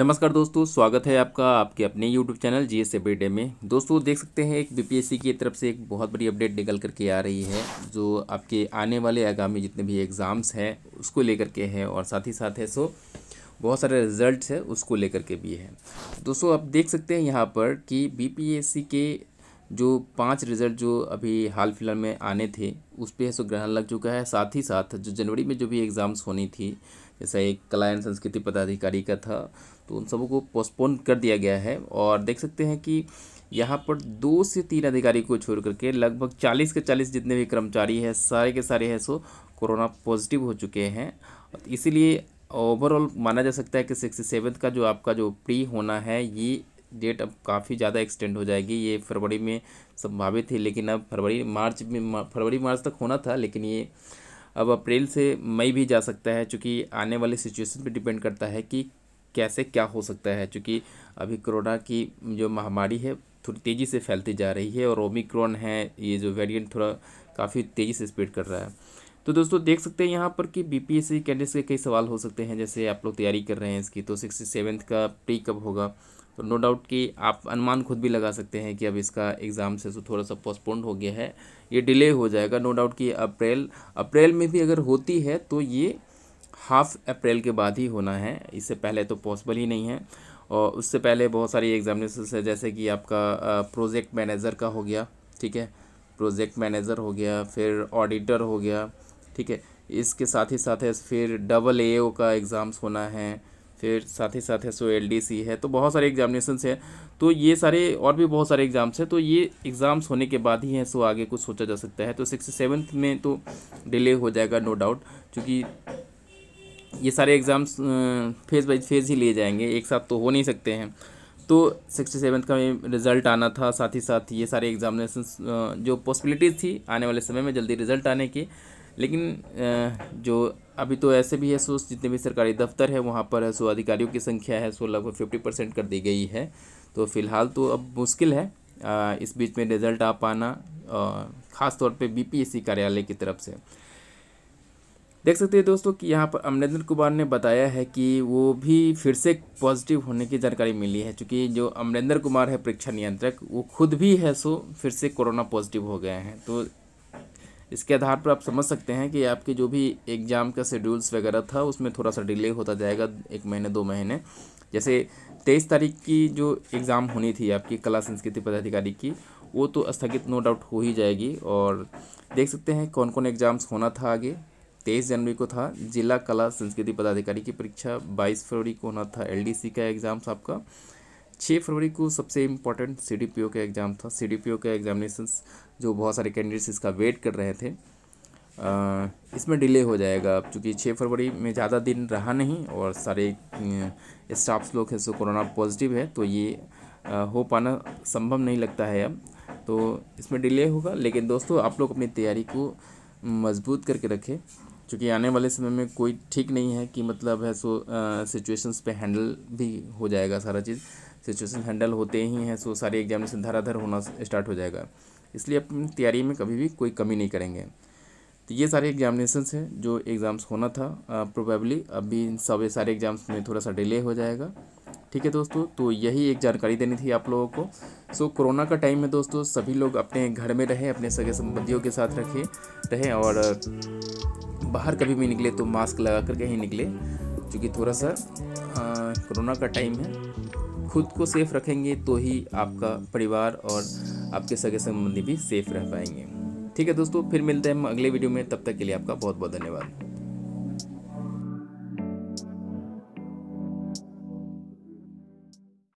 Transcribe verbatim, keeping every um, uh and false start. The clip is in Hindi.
नमस्कार दोस्तों, स्वागत है आपका आपके अपने YouTube channel G S everyday में। दोस्तों देख सकते हैं एक बीपीएससी की तरफ से एक बहुत बड़ी अपडेट निकल करके आ रही है, जो आपके आने वाले आगामी जितने भी एग्ज़ाम्स हैं उसको लेकर के है, और साथ ही साथ है सो बहुत सारे रिजल्ट्स है उसको लेकर के भी है। दोस्तों आप देख सकते हैं यहाँ पर कि बीपीएससी के जो पांच रिज़ल्ट जो अभी हाल फिलहाल में आने थे उस पर सो ग्रहण लग चुका है। साथ ही साथ जो जनवरी में जो भी एग्ज़ाम्स होनी थी, जैसा एक कला एंड संस्कृति पदाधिकारी का था, तो उन सबों को पोस्टपोन कर दिया गया है। और देख सकते हैं कि यहाँ पर दो से तीन अधिकारी को छोड़ करके लगभग चालीस के चालीस जितने भी कर्मचारी है सारे के सारे है सो कोरोना पॉजिटिव हो चुके हैं। इसीलिए ओवरऑल माना जा सकता है कि सिक्सटी सेवन का जो आपका जो प्री होना है ये डेट अब काफ़ी ज़्यादा एक्सटेंड हो जाएगी। ये फरवरी में संभावित थी, लेकिन अब फरवरी मार्च में फरवरी मार्च तक होना था, लेकिन ये अब अप्रैल से मई भी जा सकता है, चूँकि आने वाली सिचुएशन पे डिपेंड करता है कि कैसे क्या हो सकता है। चूँकि अभी कोरोना की जो महामारी है थोड़ी तेज़ी से फैलती जा रही है, और ओमिक्रॉन है ये जो वेरिएंट थोड़ा काफ़ी तेज़ी से स्प्रेड कर रहा है। तो दोस्तों देख सकते हैं यहाँ पर कि बीपीएससी कैंडिडेट्स के कई सवाल हो सकते हैं, जैसे आप लोग तैयारी कर रहे हैं इसकी, तो सिक्सटी सेवन्थ का प्री कब होगा, तो नो डाउट कि आप अनुमान खुद भी लगा सकते हैं कि अब इसका एग्ज़ाम से तो थोड़ा सा पोस्टपोन्ड हो गया है, ये डिले हो जाएगा। नो डाउट कि अप्रैल अप्रैल में भी अगर होती है तो ये हाफ अप्रैल के बाद ही होना है, इससे पहले तो पॉसिबल ही नहीं है। और उससे पहले बहुत सारी एग्जामिनेशंस है, जैसे कि आपका प्रोजेक्ट मैनेजर का हो गया, ठीक है, प्रोजेक्ट मैनेजर हो गया, फिर ऑडिटर हो गया, ठीक है, इसके साथ ही साथ है फिर डबल ए ओ का एग्ज़ाम्स होना है, फिर साथ ही साथ है सो एलडीसी है, तो बहुत सारे एग्जामिनेशंस हैं। तो ये सारे और भी बहुत सारे एग्ज़ाम्स हैं, तो ये एग्ज़ाम्स होने के बाद ही है सो आगे कुछ सोचा जा सकता है। तो सिक्स सेवन्थ में तो डिले हो जाएगा नो डाउट, क्योंकि ये सारे एग्ज़ाम्स फेज़ बाई फेज़ ही लिए जाएंगे, एक साथ तो हो नहीं सकते हैं। तो सिक्स सेवन्थ का रिज़ल्ट आना था, साथ ही साथ ये सारे एग्जामिनेशंस जो पॉसिबिलिटीज़ थी आने वाले समय में जल्दी रिज़ल्ट आने की, लेकिन जो अभी तो ऐसे भी है सो जितने भी सरकारी दफ्तर है वहाँ पर है सो अधिकारियों की संख्या है सो लगभग फिफ्टी परसेंट कर दी गई है। तो फ़िलहाल तो अब मुश्किल है इस बीच में रिज़ल्ट आ पाना, ख़ास तौर पे बीपीएससी कार्यालय की तरफ से। देख सकते हैं दोस्तों कि यहाँ पर अमरेंद्र कुमार ने बताया है कि वो भी फिर से पॉजिटिव होने की जानकारी मिली है, क्योंकि जो अमरेंद्र कुमार है परीक्षा नियंत्रक वो खुद भी है सो फिर से कोरोना पॉजिटिव हो गए हैं। तो इसके आधार पर आप समझ सकते हैं कि आपके जो भी एग्ज़ाम का शेड्यूल्स वगैरह था उसमें थोड़ा सा डिले होता जाएगा, एक महीने दो महीने। जैसे तेईस तारीख की जो एग्ज़ाम होनी थी आपकी कला संस्कृति पदाधिकारी की, वो तो स्थगित नो डाउट हो ही जाएगी। और देख सकते हैं कौन कौन एग्ज़ाम्स होना था आगे। तेईस जनवरी को था जिला कला संस्कृति पदाधिकारी की परीक्षा, बाईस फरवरी को होना था एलडीसी का एग्ज़ाम्स आपका, छः फरवरी को सबसे इम्पोर्टेंट सीडीपीओ का एग्ज़ाम था। सीडीपीओ का एग्जामिनेशंस जो बहुत सारे कैंडिडेट्स इसका वेट कर रहे थे, आ, इसमें डिले हो जाएगा अब, चूँकि छः फरवरी में ज़्यादा दिन रहा नहीं और सारे स्टाफ्स लोग हैं सो कोरोना पॉजिटिव है, तो ये आ, हो पाना संभव नहीं लगता है अब, तो इसमें डिले होगा। लेकिन दोस्तों आप लोग अपनी तैयारी को मजबूत करके रखें, क्योंकि आने वाले समय में कोई ठीक नहीं है कि मतलब है सो सिचुएशंस पे हैंडल भी हो जाएगा, सारा चीज़ सिचुएशन हैंडल होते ही है सो सारे एग्जामिनेशन धराधर होना स्टार्ट हो जाएगा। इसलिए अपनी तैयारी में कभी भी कोई कमी नहीं करेंगे। तो ये सारे एग्जामिनेशंस हैं जो एग्ज़ाम्स होना था, प्रोबेबली अभी इन सब सारे एग्ज़ाम्स में थोड़ा सा डिले हो जाएगा। ठीक है दोस्तों, तो यही एक जानकारी देनी थी आप लोगों को। सो so, कोरोना का टाइम है दोस्तों, सभी लोग अपने घर में रहें, अपने सगे संबंधियों के साथ रखें रहें, और बाहर कभी भी निकले तो मास्क लगा कर कहीं निकले, क्योंकि थोड़ा सा कोरोना का टाइम है। खुद को सेफ़ रखेंगे तो ही आपका परिवार और आपके सगे संबंधी भी सेफ़ रह पाएंगे। ठीक है दोस्तों, फिर मिलते हैं हम अगले वीडियो में, तब तक के लिए आपका बहुत बहुत धन्यवाद।